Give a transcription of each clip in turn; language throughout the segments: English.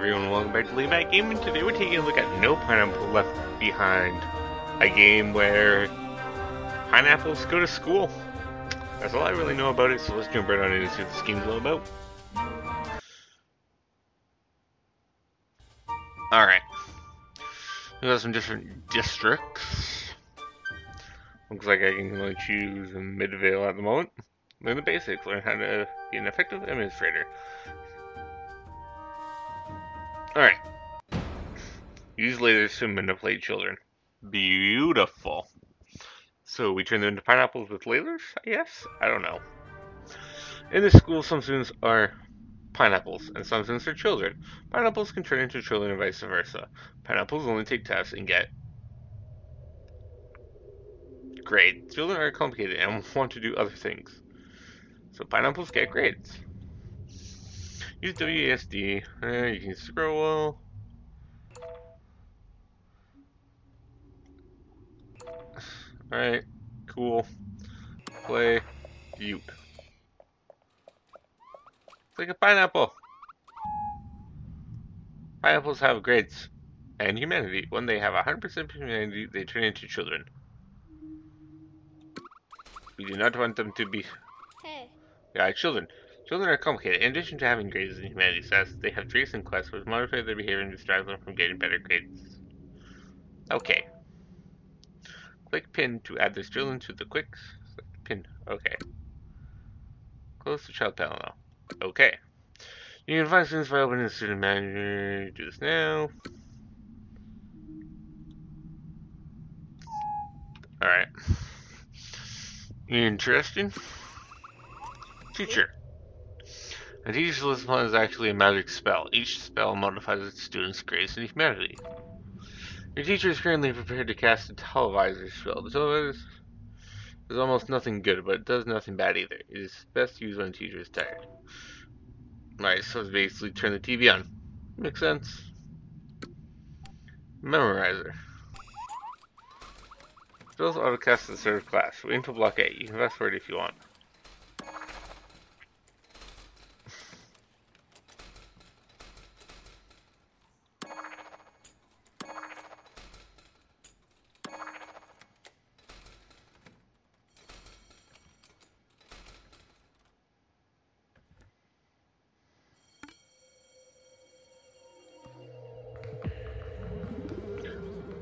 everyone, welcome back to LaidBack Gaming. Today we're taking a look at No Pineapple Left Behind, a game where pineapples go to school. That's all I really know about it, so let's jump right on in and see what this game's all about. Alright, we got some different districts. Looks like I can only choose Midvale at the moment. Learn the basics, learn how to be an effective administrator. Alright. Use lasers to manipulate children. Beautiful. So we turn them into pineapples with lasers, I guess? I don't know. In this school, some students are pineapples, and some students are children. Pineapples can turn into children and vice versa. Pineapples only take tests and get grades. Children are complicated and want to do other things. So pineapples get grades. Use WSD. You can scroll. Alright, cool. Play. Cute. It's like a pineapple. Pineapples have grades and humanity. When they have 100% humanity, they turn into children. We do not want them to be. Hey. Yeah, children. Children are complicated. In addition to having grades in humanity tests, they have traits and quests which modify their behavior and distract them from getting better grades. Okay. Click pin to add this children to the quick pin. Okay. Close the child panel now. Okay. You can find students by opening the student manager. Do this now. Alright. Interesting. Teacher. A teacher's discipline is actually a magic spell. Each spell modifies its students' grades and humanity. Your teacher is currently prepared to cast a televisor spell. The televisor is almost nothing good, but it does nothing bad either. It is best used when a teacher is tired. Alright, so it's basically turn the TV on. Makes sense. Memorizer. Spells auto-cast at the start of class. Wait until block 8. You can fast forward if you want.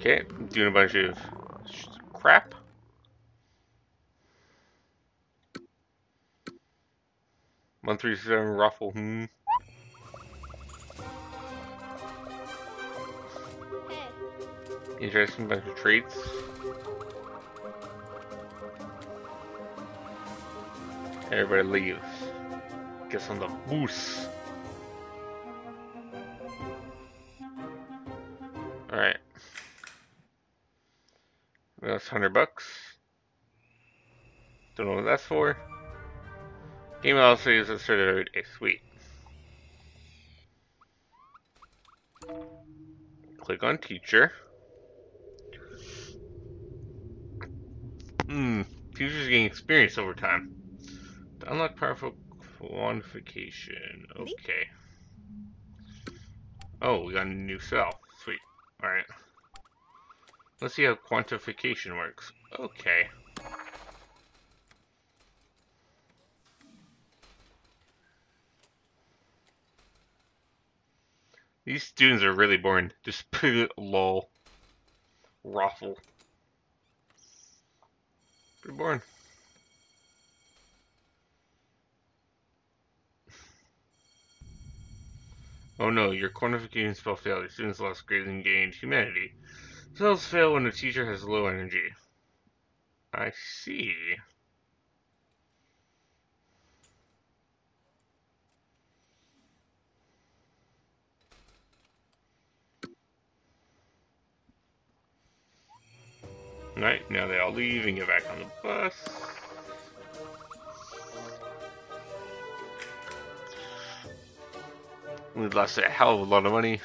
Okay, doing a bunch of crap. $137 ruffle. Interesting bunch of traits. Everybody leaves. Gets on the boost. All right. That's $100. Don't know what that's for. Game also is a sort of every day. Sweet. Click on teacher. Teachers gain experience over time. To unlock powerful quantification. Okay. Oh, we got a new cell. Sweet. Alright. Let's see how quantification works. Okay. These students are really boring. Just put it lol. Raffle. Pretty boring. Oh no, your quantification spell failed. Your students lost grades and gained humanity. Spells fail when a teacher has low energy. I see. Alright, now they all leave and get back on the bus. We lost a hell of a lot of money.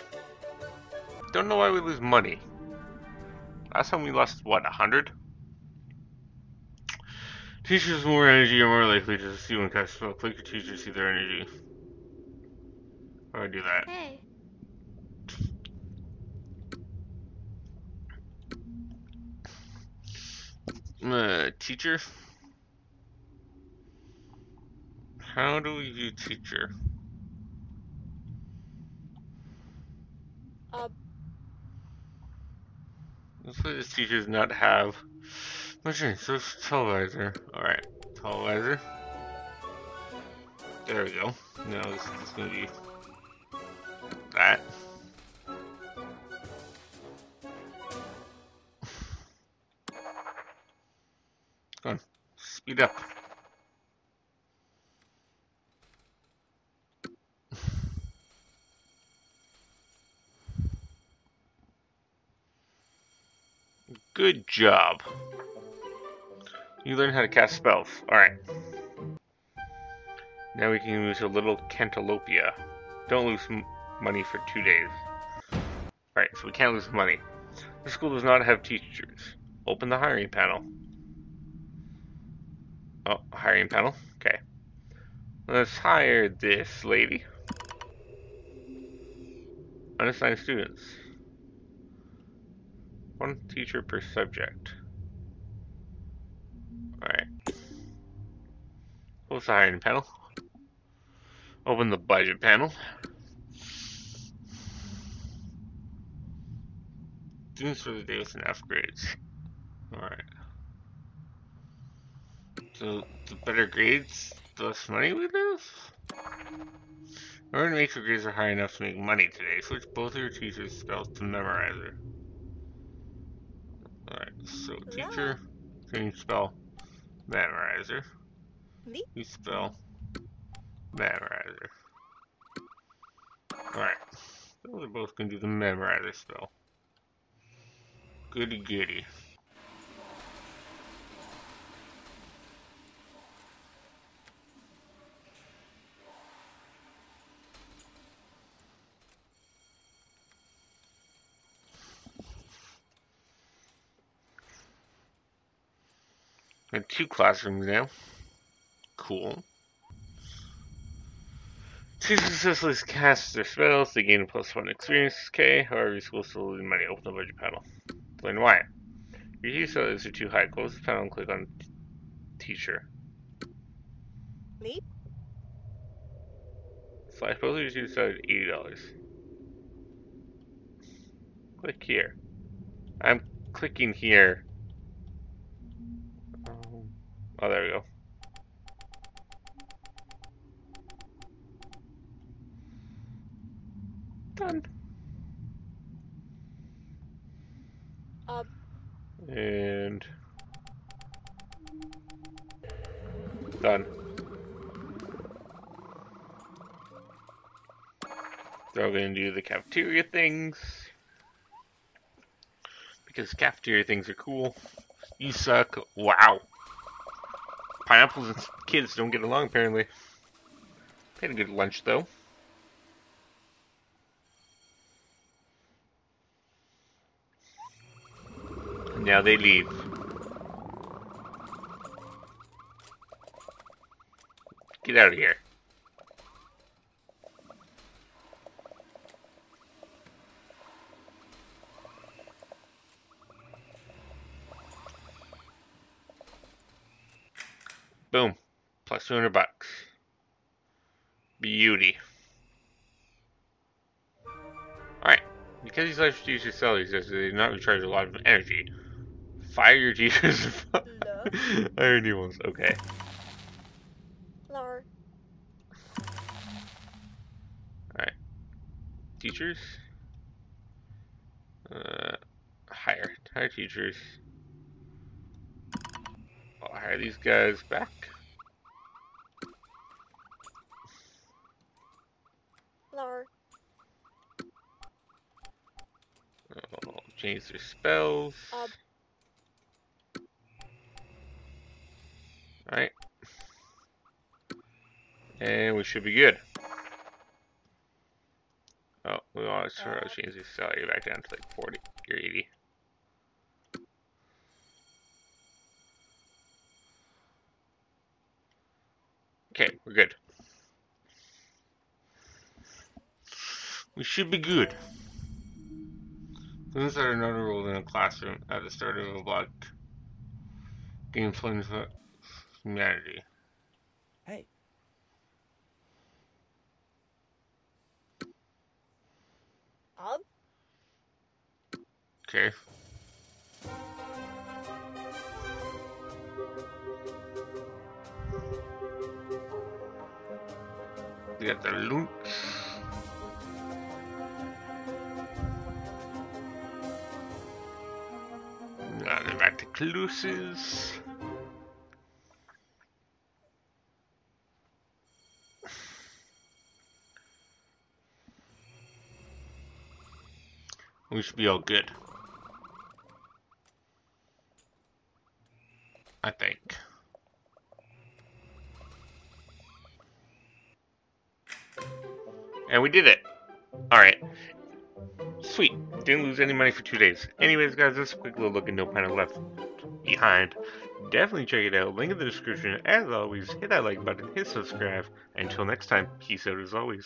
Don't know why we lose money. Last time we lost, what, 100? Teachers with more energy are more likely to see when cast spell. Click your teacher to see their energy. How do I do that? Hey. Teacher? How do we do teacher? Hopefully this teacher does not have... Okay, so it's televisor. Alright, televisor. There we go. Now this is going to be... that. Go on. Speed up. Good job. You learn how to cast spells. Alright. Now we can use a little Cantalopia. Don't lose money for 2 days. Alright, so we can't lose money. The school does not have teachers. Open the hiring panel. Oh, hiring panel. Okay. Let's hire this lady. Unassigned students. 1 teacher per subject. Alright. Close the hiring panel. Open the budget panel. Students for the day with an F grades. Alright. So, the better grades, the less money we lose? In order to make your grades are high enough to make money today, switch both of your teachers' spells to Memorizer. Alright, so teacher, change spell, Memorizer. You spell, Memorizer. Alright, so we're both going to do the Memorizer spell. Goody goody. We have 2 classrooms now. Cool. Teachers successfully cast their spells. They gain a +1 experience. Okay, however, your school still losing money. Open the budget panel. Explain why. Your teacher spells are too high. Close the panel and click on teacher. Leap. Slash both of your teacher spells at $80. Click here. I'm clicking here. Oh, there we go. Done. And... done. So we're going to do the cafeteria things. Because cafeteria things are cool. You suck. Wow. Pineapples and kids don't get along, apparently. They had a good lunch, though. And now they leave. Get out of here. Boom. Plus $200. Beauty. Alright. Because these life teachers sell these, they do not recharge a lot of energy. Fire your teachers. Fire new ones. Okay. Alright. Teachers. Hire teachers. I'll hire these guys back. Lower. I'll change their spells. Alright. And we should be good. Oh, we want to change their salary back down to like 40 or 80. Okay, we're good. We should be good. Students that are not enrolled in a classroom at the start of a block Gameplay for humanity. Hey. Okay. We got the loot. Now they got the clues. We should be all good. I think. And we did it. Alright. Sweet. Didn't lose any money for 2 days. Anyways, guys, this is a quick little look at No Pineapple Left Behind. Definitely check it out. Link in the description. As always, hit that like button, hit subscribe. Until next time, peace out as always.